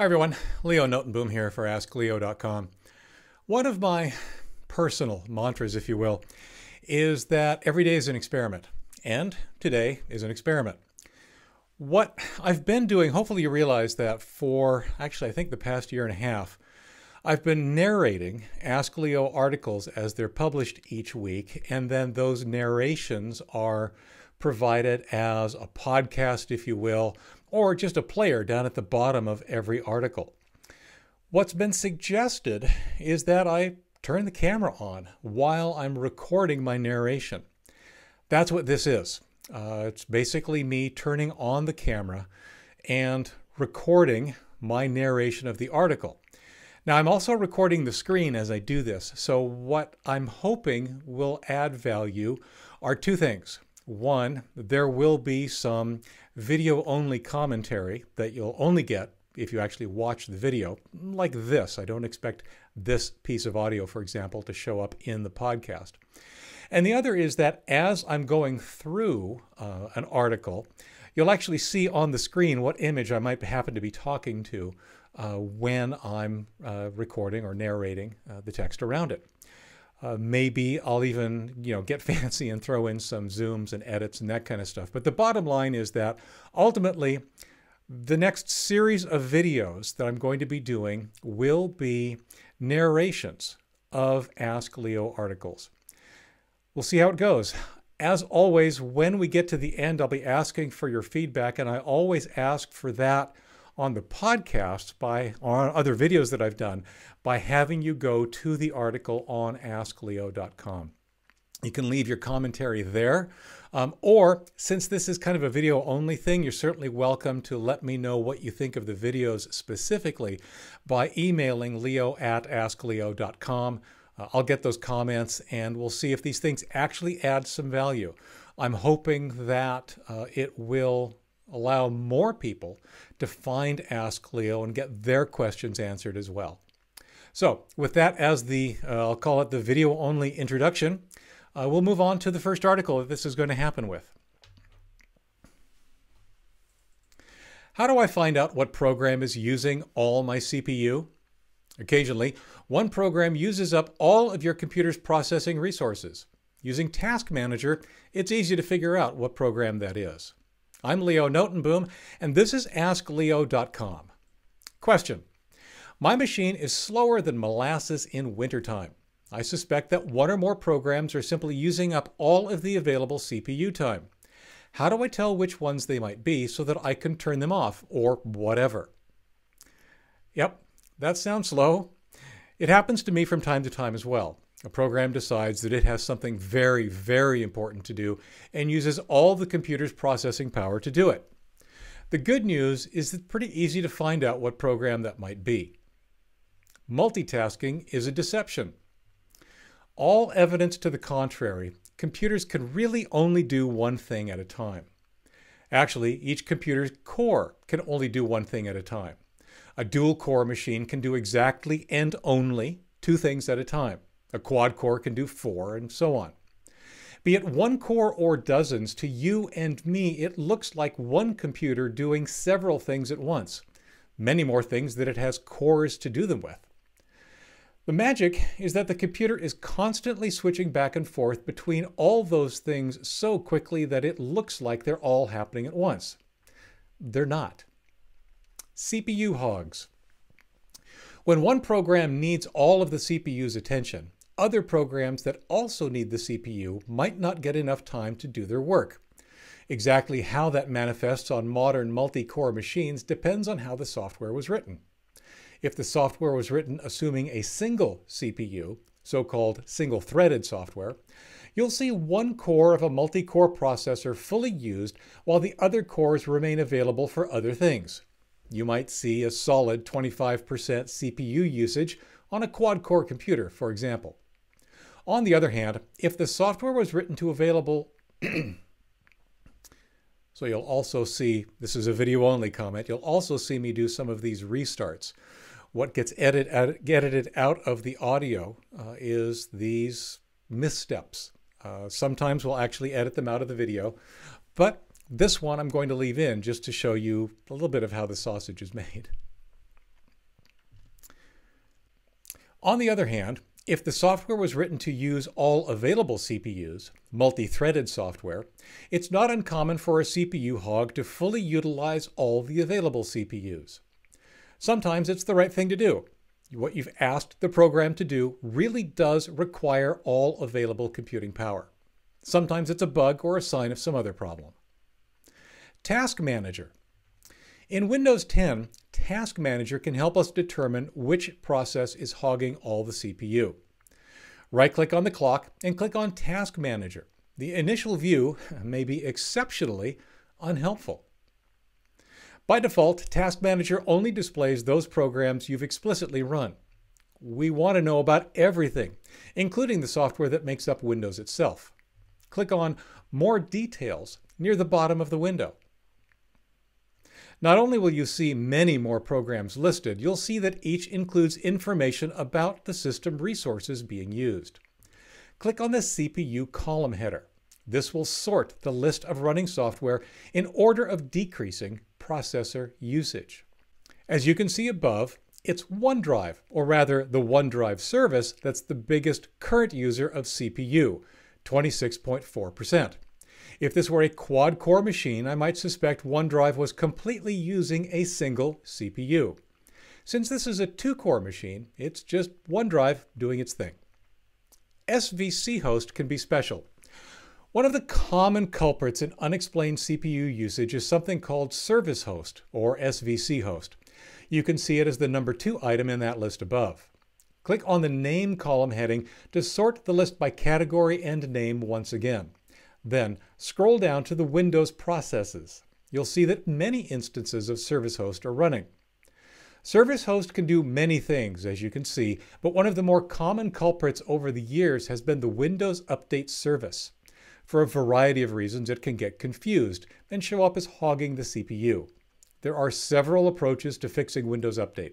Hi everyone, Leo Notenboom here for askleo.com. One of my personal mantras, if you will, is that every day is an experiment, and today is an experiment. What I've been doing, hopefully you realize that for, actually I think the past year and a half, I've been narrating Ask Leo articles as they're published each week, and then those narrations are provided as a podcast, if you will, or just a player down at the bottom of every article. What's been suggested is that I turn the camera on while I'm recording my narration. That's what this is. It's basically me turning on the camera and recording my narration of the article. Now, I'm also recording the screen as I do this, so what I'm hoping will add value are two things. One, there will be some video-only commentary that you'll only get if you actually watch the video, like this. I don't expect this piece of audio, for example, to show up in the podcast. And the other is that as I'm going through an article, you'll actually see on the screen what image I might happen to be talking to when I'm recording or narrating the text around it. Maybe I'll even, get fancy and throw in some zooms and edits and that kind of stuff. But the bottom line is that ultimately the next series of videos that I'm going to be doing will be narrations of Ask Leo articles. We'll see how it goes. As always, when we get to the end, I'll be asking for your feedback, and I always ask for that on the podcast on other videos that I've done by having you go to the article on askleo.com. You can leave your commentary there, or since this is kind of a video only thing, you're certainly welcome to let me know what you think of the videos specifically by emailing leo@askleo.com. I'll get those comments and we'll see if these things actually add some value. I'm hoping that it will allow more people to find Ask Leo and get their questions answered as well. So with that as the, I'll call it the video-only introduction, we'll move on to the first article that this is going to happen with. How do I find out what program is using all my CPU? Occasionally, one program uses up all of your computer's processing resources. Using Task Manager, it's easy to figure out what program that is. I'm Leo Notenboom, and this is askleo.com. Question. My machine is slower than molasses in wintertime. I suspect that one or more programs are simply using up all of the available CPU time. How do I tell which ones they might be so that I can turn them off or whatever? Yep, that sounds slow. It happens to me from time to time as well. A program decides that it has something very, very important to do and uses all the computer's processing power to do it. The good news is that it's pretty easy to find out what program that might be. Multitasking is a deception. All evidence to the contrary, computers can really only do one thing at a time. Actually, each computer's core can only do one thing at a time. A dual-core machine can do exactly and only two things at a time. A quad core can do four, and so on. Be it one core or dozens, to you and me, it looks like one computer doing several things at once, many more things that it has cores to do them with. The magic is that the computer is constantly switching back and forth between all those things so quickly that it looks like they're all happening at once. They're not. CPU hogs. When one program needs all of the CPU's attention, other programs that also need the CPU might not get enough time to do their work. Exactly how that manifests on modern multi-core machines depends on how the software was written. If the software was written assuming a single CPU, so-called single-threaded software, you'll see one core of a multi-core processor fully used while the other cores remain available for other things. You might see a solid 25% CPU usage on a quad-core computer, for example. On the other hand, if the software was written to available... So you'll also see, this is a video-only comment, you'll also see me do some of these restarts. What gets edited out of the audio is these missteps. Sometimes we'll actually edit them out of the video, but this one I'm going to leave in just to show you a little bit of how the sausage is made. On the other hand, if the software was written to use all available CPUs, multi-threaded software, it's not uncommon for a CPU hog to fully utilize all the available CPUs. Sometimes it's the right thing to do. What you've asked the program to do really does require all available computing power. Sometimes it's a bug or a sign of some other problem. Task Manager. In Windows 10, Task Manager can help us determine which process is hogging all the CPU. Right-click on the clock and click on Task Manager. The initial view may be exceptionally unhelpful. By default, Task Manager only displays those programs you've explicitly run. We want to know about everything, including the software that makes up Windows itself. Click on More Details near the bottom of the window. Not only will you see many more programs listed, you'll see that each includes information about the system resources being used. Click on the CPU column header. This will sort the list of running software in order of decreasing processor usage. As you can see above, it's OneDrive, or rather the OneDrive service, that's the biggest current user of CPU, 26.4%. If this were a quad-core machine, I might suspect OneDrive was completely using a single CPU. Since this is a two-core machine, it's just OneDrive doing its thing. SVC Host can be special. One of the common culprits in unexplained CPU usage is something called Service Host, or SVC Host. You can see it as the number 2 item in that list above. Click on the Name column heading to sort the list by category and name once again. Then, scroll down to the Windows processes. You'll see that many instances of Service Host are running. Service Host can do many things, as you can see, but one of the more common culprits over the years has been the Windows Update service. For a variety of reasons, it can get confused and show up as hogging the CPU. There are several approaches to fixing Windows Update.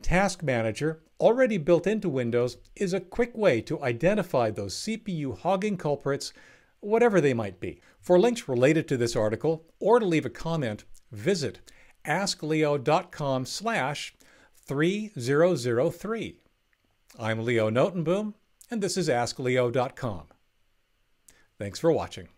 Task Manager, already built into Windows, is a quick way to identify those CPU hogging culprits, whatever they might be. For links related to this article, or to leave a comment, visit askleo.com/3003. I'm Leo Notenboom, and this is askleo.com. Thanks for watching.